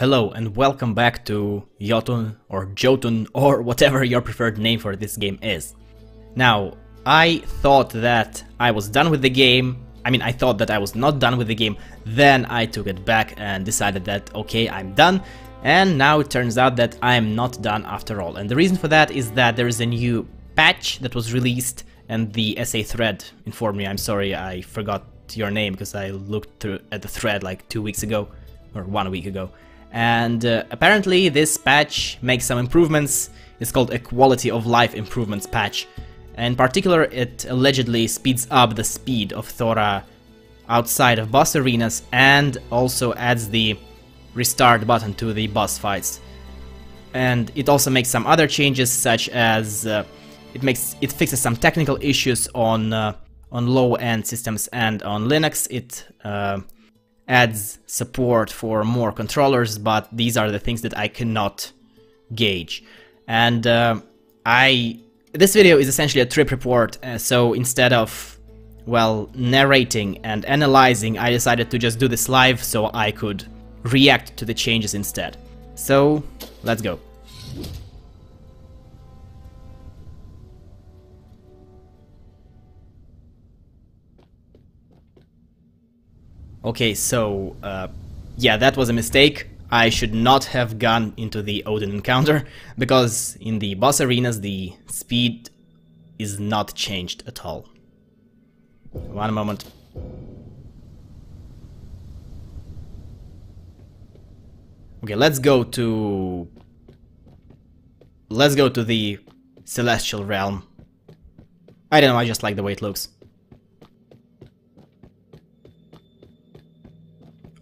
Hello and welcome back to Jotun or whatever your preferred name for this game is. Now, I thought that I was done with the game. I thought that I was not done with the game. Then I took it back and decided that, okay, I'm done. And now it turns out that I'm not done after all. And the reason for that is that there is a new patch that was released and the SA thread informed me. I'm sorry, I forgot your name because I looked at the thread like 2 weeks ago or 1 week ago. And apparently this patch makes some improvements. It's called a quality of life improvements patch. In particular, it allegedly speeds up the speed of Thora outside of boss arenas and also adds the restart button to the boss fights. And it also makes some other changes, such as it fixes some technical issues on low-end systems and on Linux. It adds support for more controllers, but these are the things that I cannot gauge. And this video is essentially a trip report, so instead of, well, narrating and analyzing, I decided to just do this live so I could react to the changes instead. So, let's go. Okay, so, yeah, that was a mistake. I should not have gone into the Odin encounter, because in the boss arenas the speed is not changed at all. One moment. Okay, let's go to the Celestial Realm. I don't know, I just like the way it looks.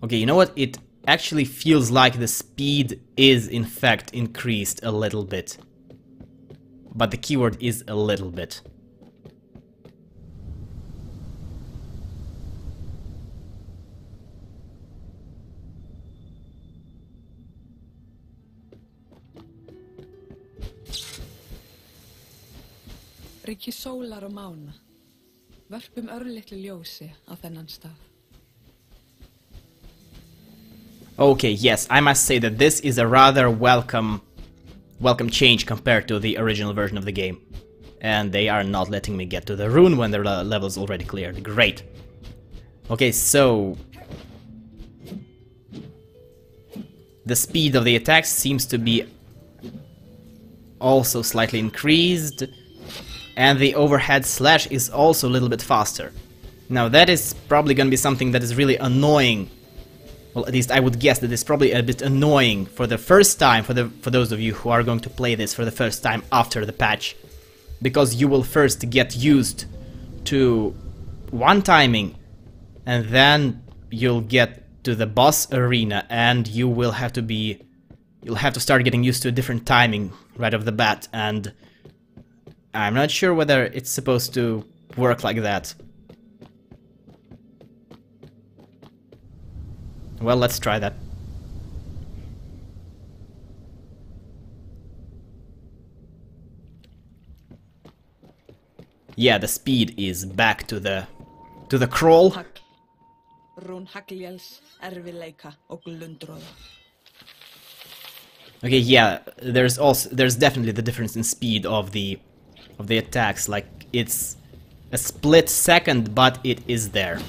Okay, you know what? It actually feels like the speed is in fact increased a little bit. But the keyword is a little bit. Ríki sólar og mána. Vörpum örlitlu ljósi á þennan stað. Okay, yes, I must say that this is a rather welcome change compared to the original version of the game. And they are not letting me get to the rune when the level's already cleared. Great. Okay, so the speed of the attacks seems to be also slightly increased. And the overhead slash is also a little bit faster. Now that is probably gonna be something that is really annoying. Well, at least I would guess that it's probably a bit annoying for the first time, for those of you who are going to play this for the first time after the patch. Because you will first get used to one-timing, and then you'll get to the boss arena and you will have to be... You'll have to start getting used to a different timing right off the bat, and I'm not sure whether it's supposed to work like that. Well, let's try that. Yeah, the speed is back to the crawl. Okay, yeah, there's definitely the difference in speed of the attacks. Like, it's a split second, but it is there.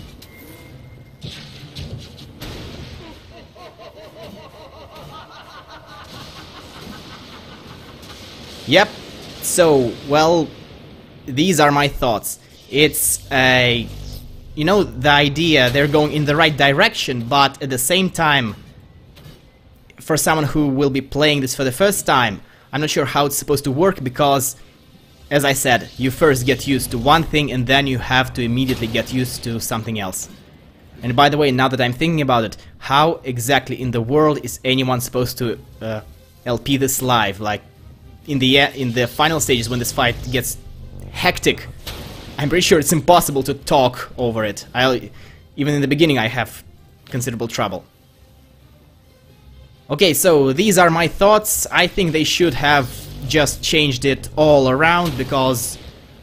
Yep, so, well, these are my thoughts. It's a... You know, the idea, they're going in the right direction, but at the same time, for someone who will be playing this for the first time, I'm not sure how it's supposed to work, because, as I said, you first get used to one thing and then you have to immediately get used to something else. And by the way, now that I'm thinking about it, how exactly in the world is anyone supposed to LP this live? Like, in the final stages, when this fight gets hectic, I'm pretty sure it's impossible to talk over it. Even in the beginning I have considerable trouble. Okay, so these are my thoughts. I think they should have just changed it all around because,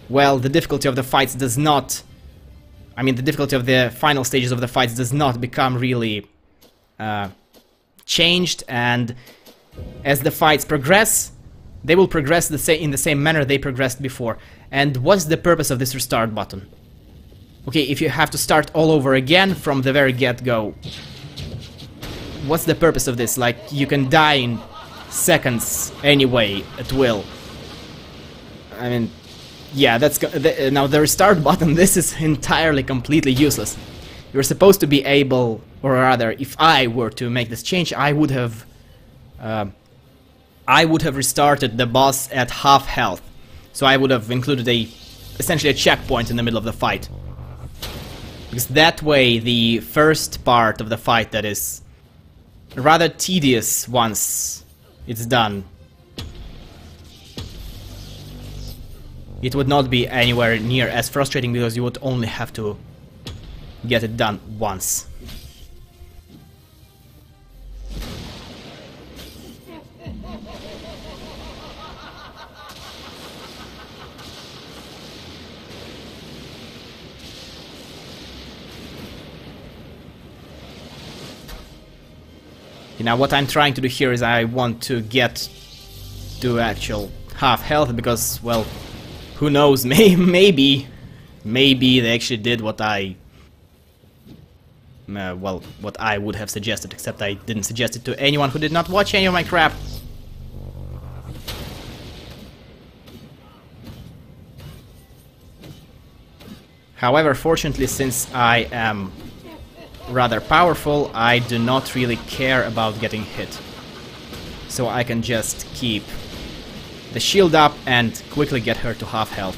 well, the difficulty of the fights does not... the difficulty of the final stages of the fights does not become really changed, and as the fights progress, they will progress in the same manner they progressed before. And what's the purpose of this restart button? Okay, if you have to start all over again from the very get-go, what's the purpose of this? Like, you can die in seconds anyway, at will. I mean, yeah, that's... Now, the restart button, this is entirely, completely useless. You're supposed to be able, or rather, if I were to make this change, I would have restarted the boss at half health. So I would have included essentially a checkpoint in the middle of the fight. Because that way the first part of the fight that is rather tedious once it's done, it would not be anywhere near as frustrating, because you would only have to get it done once. Now what I'm trying to do here is I want to get to actual half health, because, well, who knows, maybe they actually did what I would have suggested, except I didn't suggest it to anyone who did not watch any of my crap. However, fortunately, since I am rather powerful, I do not really care about getting hit. So I can just keep the shield up and quickly get her to half health.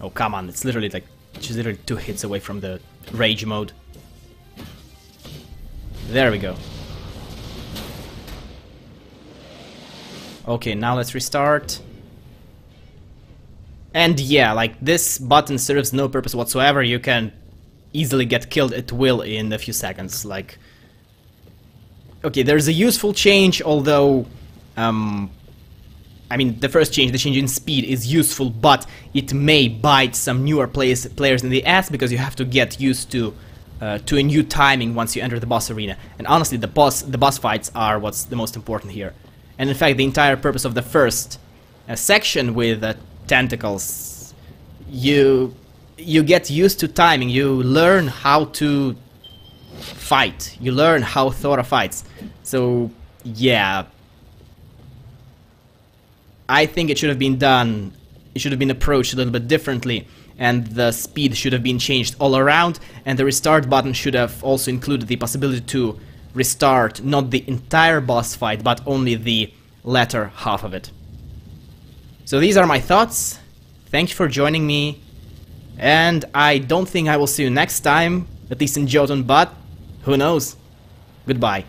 Oh, come on, it's literally like, she's literally 2 hits away from the rage mode. There we go. Okay, now let's restart. And yeah, like, this button serves no purpose whatsoever. You can easily get killed at will in a few seconds, like... Okay, there's a useful change, although... I mean, the first change, the change in speed, is useful, but it may bite some newer players in the ass, because you have to get used to a new timing once you enter the boss arena. And honestly, the boss fights are what's the most important here. And in fact, the entire purpose of the first section with... tentacles, you get used to timing, you learn how to fight, you learn how Thora fights. So yeah, I think it should have been done, it should have been approached a little bit differently, and the speed should have been changed all around, and the restart button should have also included the possibility to restart not the entire boss fight, but only the latter half of it. So these are my thoughts. Thanks for joining me, and I don't think I will see you next time, at least in Jotun, but who knows? Goodbye.